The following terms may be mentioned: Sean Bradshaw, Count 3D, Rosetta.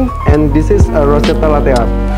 watching, and this is Rosetta Latte Art.